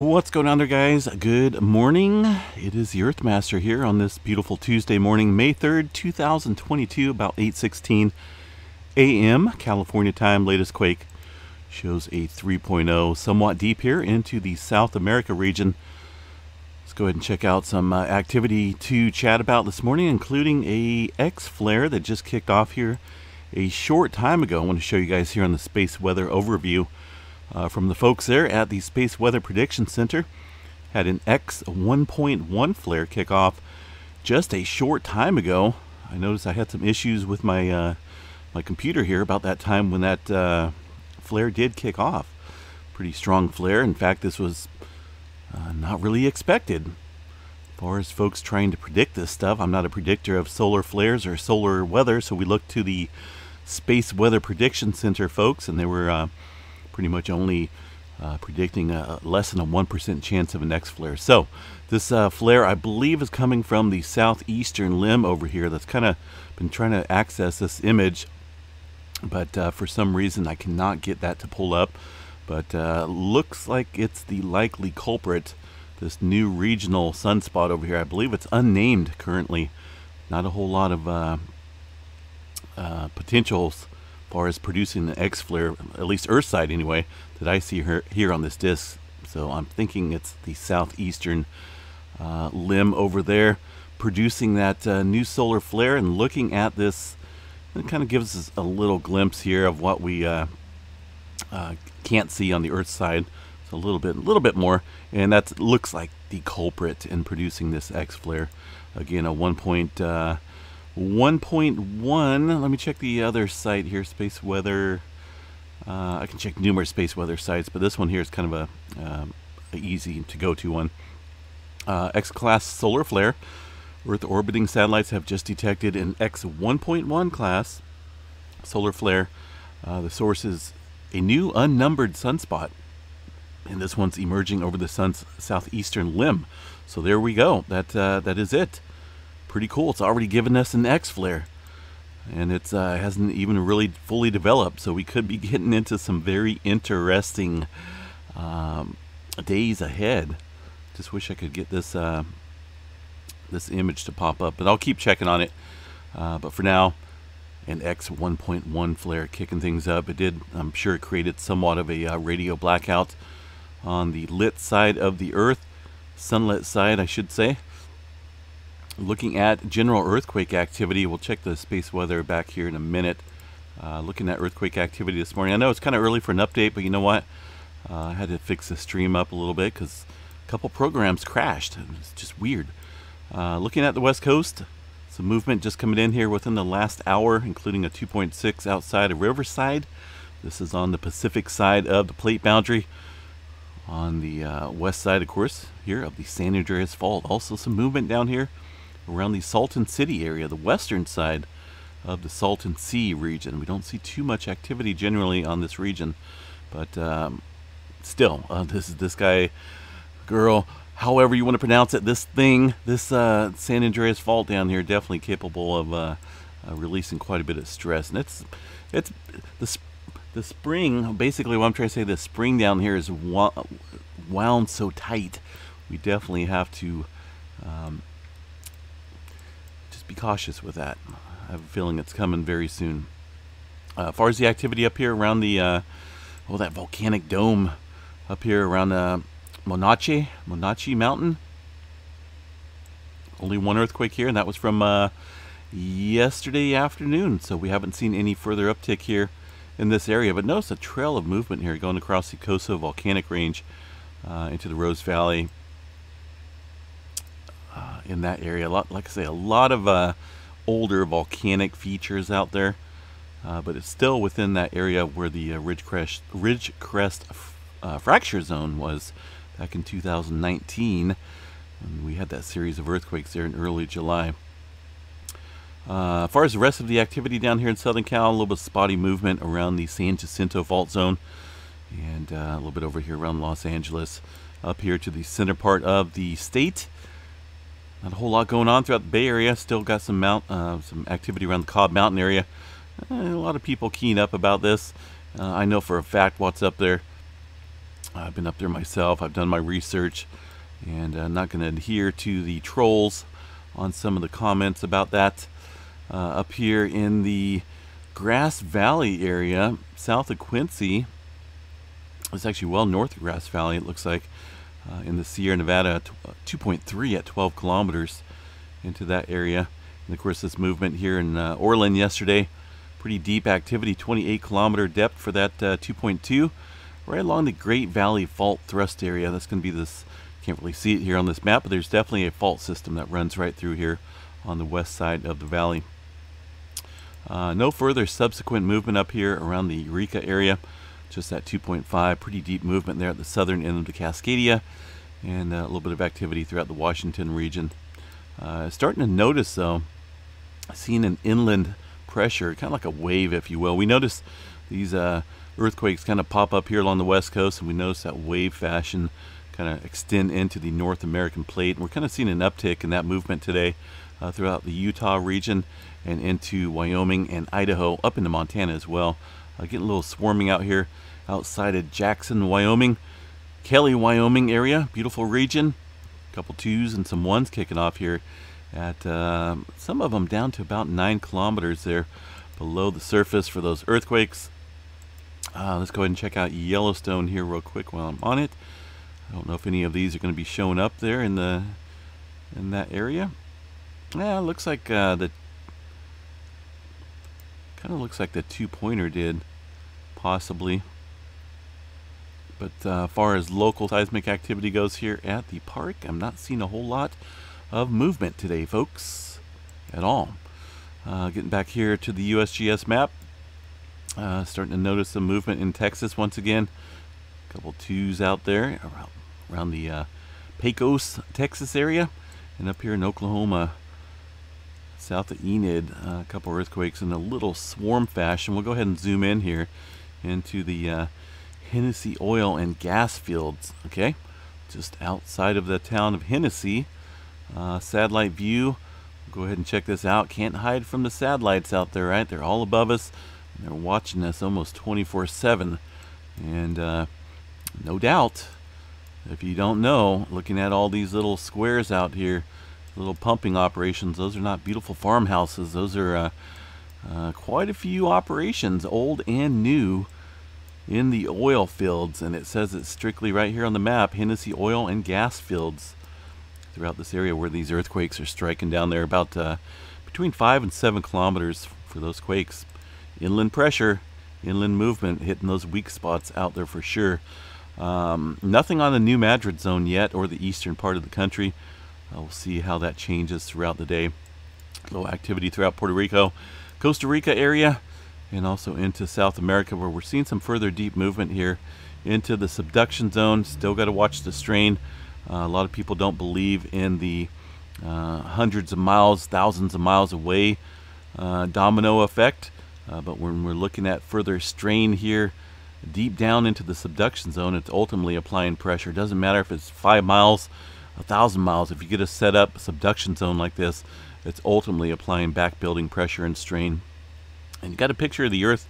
What's going on there, guys? Good morning. It is the Earthmaster here on this beautiful Tuesday morning, May 3rd, 2022, about 8:16 a.m. California time. Latest quake shows a 3.0, somewhat deep here into the South America region. Let's go ahead and check out some activity to chat about this morning, including a X-flare that just kicked off here a short time ago. I want to show you guys here on the Space Weather Overview. From the folks there at the Space Weather Prediction Center, had an X 1.1 flare kickoff just a short time ago. I noticed I had some issues with my my computer here about that time when that flare did kick off. Pretty strong flare. In fact, this was not really expected. As far as folks trying to predict this stuff, I'm not a predictor of solar flares or solar weather, so we looked to the Space Weather Prediction Center folks, and they were pretty much only predicting less than a 1% chance of an X flare. So this flare, I believe, is coming from the southeastern limb over here. That's kind of been trying to access this image, but for some reason I cannot get that to pull up. But looks like it's the likely culprit, this new regional sunspot over here. I believe it's unnamed currently. Not a whole lot of potentials far as producing the X flare, at least Earthside anyway, that I see here on this disc. So I'm thinking it's the southeastern limb over there producing that new solar flare. And looking at this, it kind of gives us a little glimpse here of what we can't see on the Earth side. So a little bit more, and that looks like the culprit in producing this X flare. Again, a 1.1. Let me check the other site here, Space Weather. I can check numerous Space Weather sites, but this one here is kind of a easy to go to one. X-class solar flare. Earth orbiting satellites have just detected an X 1.1 class solar flare. The source is a new unnumbered sunspot, and this one's emerging over the sun's southeastern limb. So there we go. That is it. Pretty cool. It's already given us an X flare, and it hasn't even really fully developed, so we could be getting into some very interesting days ahead. Just wish I could get this this image to pop up, but I'll keep checking on it. But for now, an X 1.1 flare kicking things up. It did, I'm sure, it created somewhat of a radio blackout on the lit side of the Earth, sunlit side, I should say. Looking at general earthquake activity, we'll check the Space Weather back here in a minute. Looking at earthquake activity this morning, I know it's kind of early for an update, but you know what? I had to fix the stream up a little bit because a couple programs crashed. It's just weird. Looking at the West Coast, some movement just coming in here within the last hour, including a 2.6 outside of Riverside. This is on the Pacific side of the plate boundary. On the west side, of course, here of the San Andreas Fault. Also some movement down here around the Salton City area, the western side of the Salton Sea region. We don't see too much activity generally on this region, but still, this guy, girl, however you want to pronounce it, this thing, this San Andreas Fault down here, definitely capable of releasing quite a bit of stress. And it's the spring, basically what I'm trying to say, the spring down here is wound so tight. We definitely have to be cautious with that. I have a feeling it's coming very soon. As far as the activity up here around the that volcanic dome up here around Monache Mountain, only one earthquake here, and that was from yesterday afternoon. So we haven't seen any further uptick here in this area, but notice a trail of movement here going across the Coso volcanic range into the Rose Valley. In that area, a lot, like I say, a lot of older volcanic features out there, but it's still within that area where the Ridge Crest fracture zone was back in 2019, and we had that series of earthquakes there in early July. As far as the rest of the activity down here in Southern Cal, a little bit of spotty movement around the San Jacinto fault zone, and a little bit over here around Los Angeles, up here to the center part of the state. Not a whole lot going on throughout the Bay Area. Still got some activity around the Cobb Mountain area. A lot of people keying up about this. I know for a fact what's up there. I've been up there myself, I've done my research, and I'm not going to adhere to the trolls on some of the comments about that. Up here in the Grass Valley area, south of Quincy, it's actually well north of Grass Valley, it looks like, in the Sierra Nevada, 2.3 at 12 kilometers into that area. And of course, this movement here in Orland yesterday, pretty deep activity, 28 kilometer depth for that 2.2, right along the Great Valley Fault Thrust area. That's going to be this, can't really see it here on this map, but there's definitely a fault system that runs right through here on the west side of the valley. No further subsequent movement up here around the Eureka area, just that 2.5, pretty deep movement there at the southern end of the Cascadia, and a little bit of activity throughout the Washington region. Starting to notice though, seeing an inland pressure, kind of like a wave, if you will. We notice these earthquakes kind of pop up here along the west coast, and we notice that wave fashion kind of extend into the North American plate, and we're kind of seeing an uptick in that movement today throughout the Utah region and into Wyoming and Idaho, up into Montana as well. Getting a little swarming out here outside of Jackson, Wyoming, Kelly, Wyoming area, beautiful region. A couple twos and some ones kicking off here at some of them down to about 9 kilometers there below the surface for those earthquakes. Let's go ahead and check out Yellowstone here real quick while I'm on it. I don't know if any of these are going to be showing up there in the that area. Yeah, it looks like the kind of looks like the two-pointer did, possibly. But far as local seismic activity goes here at the park, I'm not seeing a whole lot of movement today, folks, at all. Getting back here to the USGS map, starting to notice some movement in Texas once again. A couple twos out there around the Pecos, Texas area, and up here in Oklahoma, south of Enid, a couple earthquakes in a little swarm fashion. We'll go ahead and zoom in here into the Hennessy oil and gas fields. Okay, just outside of the town of Hennessy. Satellite view. We'll go ahead and check this out. Can't hide from the satellites out there, right? They're all above us, and they're watching us almost 24/7. And no doubt, if you don't know, looking at all these little squares out here, little pumping operations, those are not beautiful farmhouses. Those are quite a few operations, old and new, in the oil fields. And it says it's strictly right here on the map, Hennessy oil and gas fields, throughout this area where these earthquakes are striking down there, about between 5 and 7 kilometers for those quakes. Inland pressure, inland movement, hitting those weak spots out there for sure. Nothing on the New Madrid zone yet, or the eastern part of the country. We'll see how that changes throughout the day. Low activity throughout Puerto Rico, Costa Rica area, and also into South America, where we're seeing some further deep movement here into the subduction zone. Still got to watch the strain. A lot of people don't believe in the hundreds of miles, thousands of miles away domino effect, but when we're looking at further strain here deep down into the subduction zone, it's ultimately applying pressure. It doesn't matter if it's 5 miles, 1,000 miles, if you get a set up subduction zone like this, it's ultimately applying back building pressure and strain. And you got a picture of the earth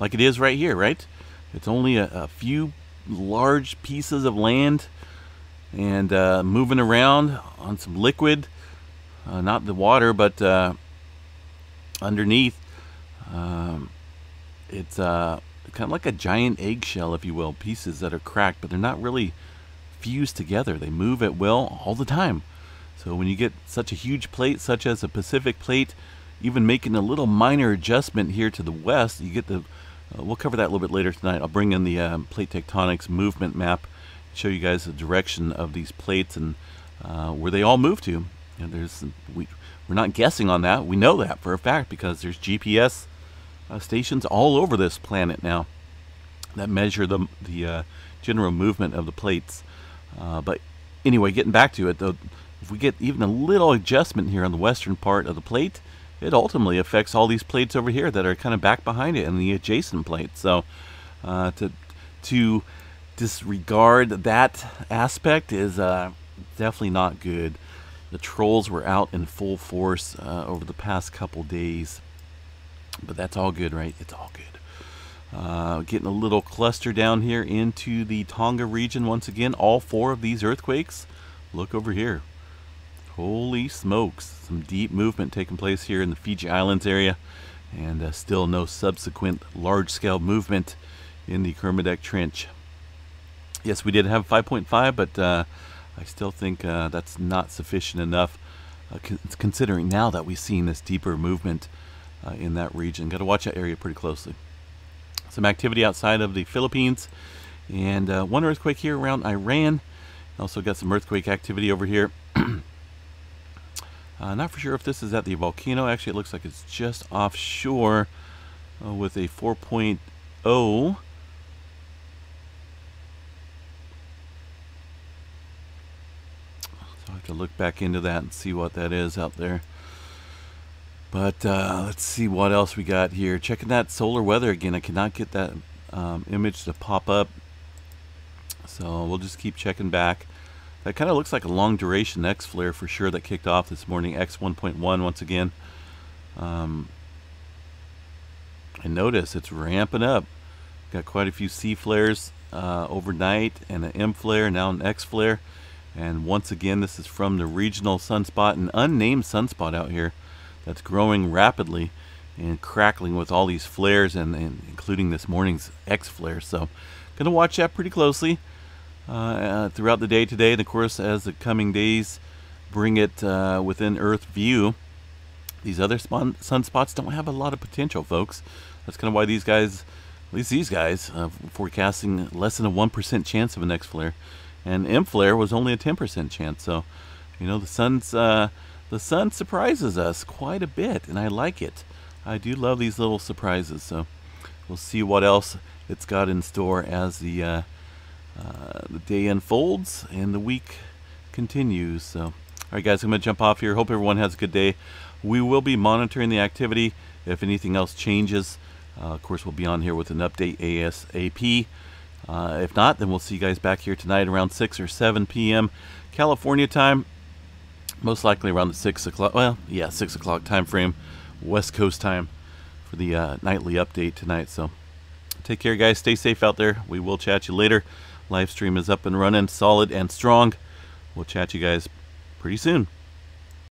like it is right here, right? It's only a few large pieces of land and moving around on some liquid, not the water, but underneath. It's kind of like a giant eggshell, if you will, pieces that are cracked, but they're not really fused together. They move at will all the time. So when you get such a huge plate, such as the Pacific Plate, even making a little minor adjustment here to the west, you get the we'll cover that a little bit later tonight. I'll bring in the plate tectonics movement map, show you guys the direction of these plates and where they all move to. And there's we're not guessing on that. We know that for a fact because there's GPS stations all over this planet now that measure the general movement of the plates. But anyway, getting back to it, though, if we get even a little adjustment here on the western part of the plate, it ultimately affects all these plates over here that are kind of back behind it and the adjacent plates. So to disregard that aspect is definitely not good. The trolls were out in full force over the past couple days, but that's all good, right? It's all good. Getting a little cluster down here into the Tonga region once again. All four of these earthquakes. Look over here. Holy smokes. Some deep movement taking place here in the Fiji Islands area. And still no subsequent large-scale movement in the Kermadec Trench. Yes, we did have 5.5, but I still think that's not sufficient enough, considering now that we've seen this deeper movement in that region. Got to watch that area pretty closely. Some activity outside of the Philippines, and one earthquake here around Iran. Also got some earthquake activity over here. Not for sure if this is at the volcano. Actually, it looks like it's just offshore with a 4.0. So I have to look back into that and see what that is out there. But let's see what else we got here. Checking that solar weather again. I cannot get that image to pop up. So we'll just keep checking back. That kind of looks like a long duration X flare for sure that kicked off this morning. X1.1 once again. And notice it's ramping up. Got quite a few C flares overnight and an M flare, now an X flare. And once again, this is from the regional sunspot, an unnamed sunspot out here that's growing rapidly and crackling with all these flares, and including this morning's X flare. So going to watch that pretty closely throughout the day today, and of course as the coming days bring it within Earth view. These other sunspots don't have a lot of potential, folks. That's kind of why these guys, at least these guys, forecasting less than a 1% chance of an X flare, and M flare was only a 10% chance. So you know, the sun surprises us quite a bit, and I like it. I do love these little surprises. So we'll see what else it's got in store as the day unfolds and the week continues. So, all right, guys, I'm going to jump off here. Hope everyone has a good day. We will be monitoring the activity. If anything else changes, of course, we'll be on here with an update ASAP. If not, then we'll see you guys back here tonight around 6 or 7 p.m. California time, most likely around the 6 o'clock, well, yeah, 6 o'clock time frame, West Coast time, for the nightly update tonight. So take care, guys. Stay safe out there. We will chat you later. Live stream is up and running, solid and strong. We'll chat you guys pretty soon.